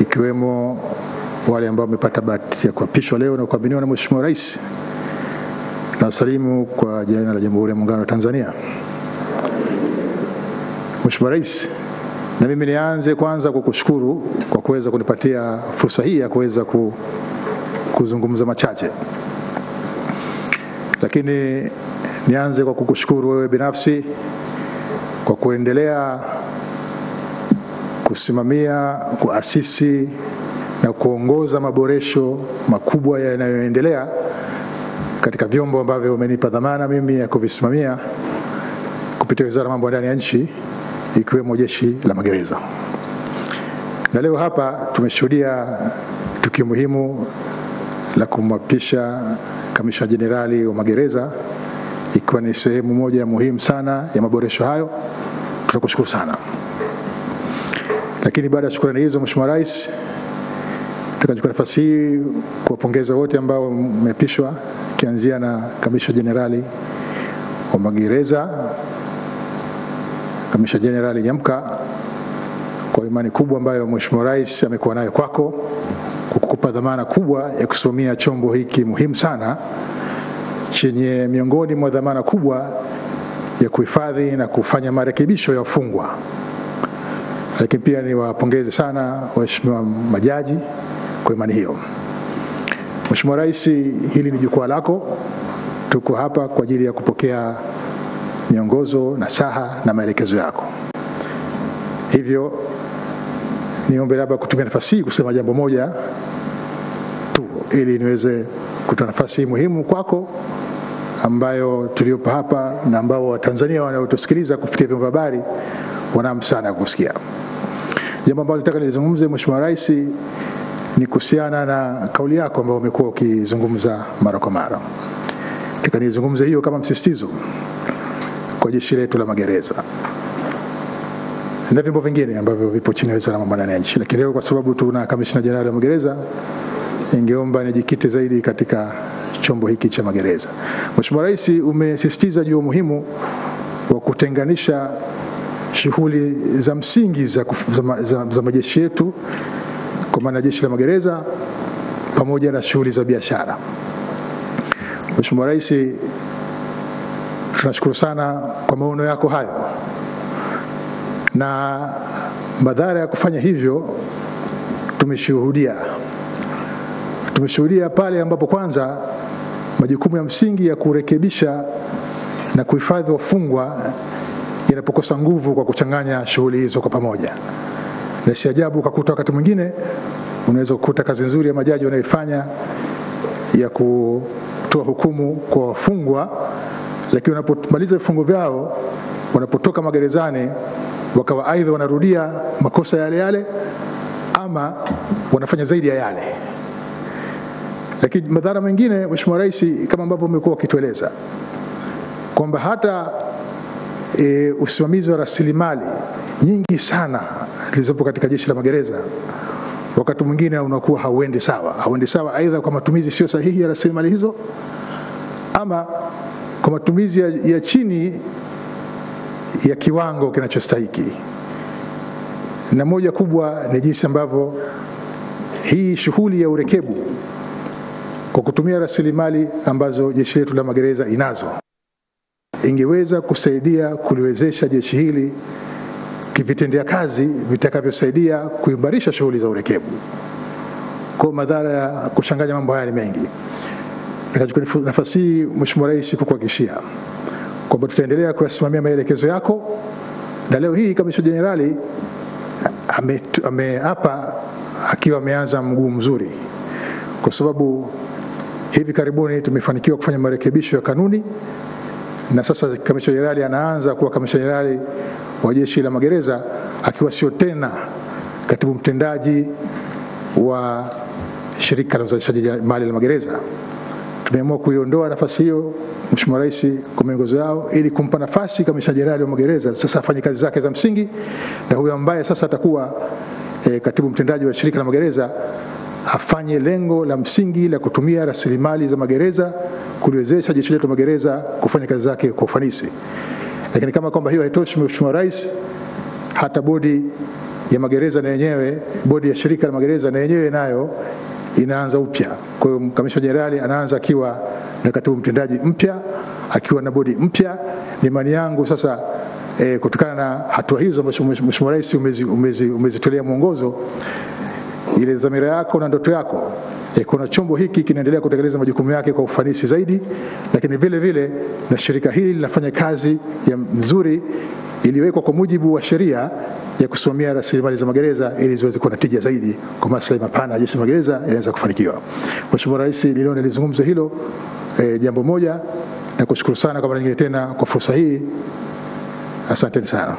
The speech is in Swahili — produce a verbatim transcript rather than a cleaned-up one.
ikiwemo wale ambao wamepata bahati ya kuapishwa leo na kuaminiwa na Mheshimiwa Rais. Nasalimu kwa jina la Jamhuri ya Muungano wa Tanzania. Mheshimiwa Rais, na mimi nianze kwanza kukushukuru kwa kuweza kunipatia fursa hii ya kuweza ku, kuzungumza machache. Lakini nianze kwa kukushukuru wewe binafsi kwa kuendelea kusimamia, kuasisi na kuongoza maboresho makubwa yanayoendelea katika vyombo ambavyo umenipa dhamana mimi ya kuvisimamia kupitia Wizara ya Mambo ya Ndani ya Nchi, ikiwemo Jeshi la Magereza. Na leo hapa tumeshuhudia tukio muhimu la kumwapisha Kamishna Jenerali wa Magereza, ikiwa ni sehemu moja muhimu sana ya maboresho hayo. Tunakushukuru sana. Lakini baada ya shukrani hizo, Mheshimiwa Rais, tunachukua nafasi hii kuwapongeza wote ambao mmepishwa, kianzia na Kamishna Jenerali wa Magereza, Kamishna Jenerali Nyamka, kwa imani kubwa ambayo Mheshimiwa Rais amekuwa nayo kwako, kukupa dhamana kubwa ya kusimamia chombo hiki muhimu sana, chenye miongoni mwa dhamana kubwa ya kuhifadhi na kufanya marekebisho ya wafungwa. Lakini pia niwapongeze sana waheshimiwa majaji kwa imani hiyo. Mheshimiwa Rais, hili ni jukwaa lako. Tuko hapa kwa ajili ya kupokea miongozo, nasaha na maelekezo yako. Hivyo niombe labda kutumia nafasi hii kusema jambo moja tu, ili niweze kutoa nafasi muhimu kwako ambayo tuliopo hapa na ambao Watanzania wanaotusikiliza kupitia vyombo vya habari wanaam sana kusikia. Jambo ambalo nataka nilizungumze, Mheshimiwa Rais, ni kuhusiana na kauli yako ambayo umekuwa ukizungumza mara kwa mara. Nataka nizungumze hiyo kama msisitizo kwa Jeshi letu la Magereza na vyombo vingine ambavyo vipo chini ya Wizara ya Mambo ya Ndani ya Nchi. Lakini leo kwa sababu tuna Kamishna Jenerali wa Magereza, ningeomba nijikite zaidi katika chombo hiki cha magereza. Mheshimiwa Rais, umesisitiza juu muhimu wa kutenganisha shughuli za msingi za, za, za, za majeshi yetu, kwa maana Jeshi la Magereza, pamoja na shughuli za biashara. Mheshimiwa Rais, tunashukuru sana kwa maono yako hayo, na madhara ya kufanya hivyo tumeshuhudia. Tumeshuhudia pale ambapo kwanza majukumu ya msingi ya kurekebisha na kuhifadhi wafungwa yanapokosa nguvu kwa kuchanganya shughuli hizo kwa pamoja. Na si ajabu ukakuta wakati mwingine unaweza kukuta kazi nzuri ya majaji wanayoifanya ya kutoa hukumu kwa wafungwa, lakini wanapomaliza vifungo vyao, wanapotoka magerezani, wakawa aidha wanarudia makosa yale yale ama wanafanya zaidi ya yale. Lakini madhara mengine, Mheshimiwa Rais, kama ambavyo umekuwa ukitueleza kwamba hata e, usimamizi wa rasilimali nyingi sana zilizopo katika Jeshi la Magereza wakati mwingine unakuwa hauendi sawa. Hauendi sawa aidha kwa matumizi sio sahihi ya rasilimali hizo, ama kwa matumizi ya, ya chini ya kiwango kinachostahiki. Na moja kubwa ni jinsi ambavyo hii shughuli ya urekebu kwa kutumia rasilimali ambazo Jeshi letu la Magereza inazo ingeweza kusaidia kuliwezesha jeshi hili kivitendea kazi vitakavyosaidia kuimarisha shughuli za urekebu. Kwa madhara ya kuchanganya mambo haya ni mengi. Nikachukua nafasi hii, Mheshimiwa Rais, kukuhakikishia kwamba tutaendelea kuyasimamia maelekezo yako, na leo hii Kamishna Jenerali ameapa akiwa ameanza mguu mzuri, kwa sababu hivi karibuni tumefanikiwa kufanya marekebisho ya kanuni, na sasa Kamishna Jenerali anaanza kuwa Kamishna Jenerali wa Jeshi la Magereza akiwa sio tena katibu mtendaji wa Shirika la Uzalishaji Mali la Magereza. Tumeamua kuiondoa nafasi hiyo, Mheshimiwa Rais, kwa miongozo yao, ili kumpa nafasi Kamishna Jenerali wa Magereza sasa afanye kazi zake za msingi, na huyo ambaye sasa atakuwa e, katibu mtendaji wa Shirika la Magereza afanye lengo la msingi la kutumia rasilimali za magereza kuliwezesha Jeshi letu la Magereza kufanya kazi zake kwa ufanisi. Lakini kama kwamba hiyo haitoshi, Mheshimiwa Rais, hata bodi ya magereza na yenyewe, bodi ya shirika la magereza na yenyewe nayo inaanza upya. Kwa hiyo Kamishna Jenerali anaanza akiwa na katibu mtendaji mpya, akiwa na bodi mpya. Ni imani yangu sasa e, kutokana na hatua hizo Mheshimiwa Rais umezitolea umezi, umezi mwongozo, ile dhamira yako na ndoto yako, e, kuna chombo hiki kinaendelea kutekeleza majukumu yake kwa ufanisi zaidi, lakini vile vile na shirika hili linafanya kazi ya mzuri iliyowekwa kwa mujibu wa sheria ya kusimamia rasilimali za magereza ili ziweze kuwa na tija zaidi kwa maslahi mapana ya jeshi la magereza yanaweza kufanikiwa. Mheshimiwa Rais leo nilizungumza hilo e, jambo moja, na kushukuru sana kwa mara nyingine tena kwa fursa hii. Asante sana.